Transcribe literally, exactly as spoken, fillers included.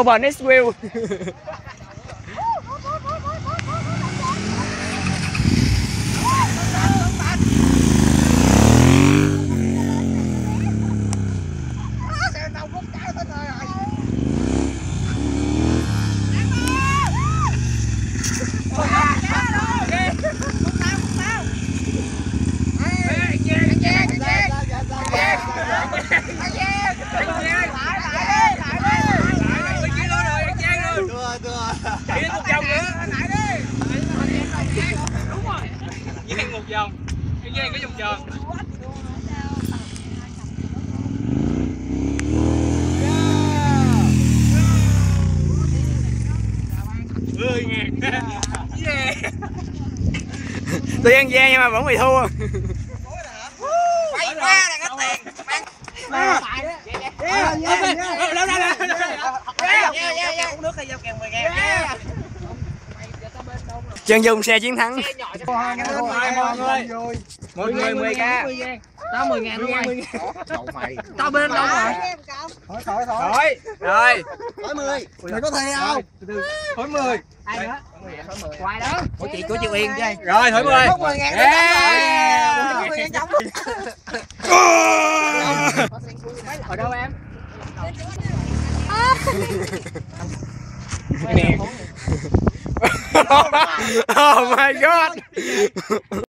Over next wheel. Tuy ăn da nhưng mà vẫn bị thua. Bay qua là có tiền. Chân dung xe chiến thắng. Mọi người mười k. Tao mười ngàn luôn rồi. Tao bên đâu rồi? Thôi thôi thôi. Rồi. Thôi mười. Mày có thi không? Thôi mười. Ai nữa? Hoài đó. Của chị của chị Uyên chơi. Rồi thôi mười. Ở đâu em? Oh my god.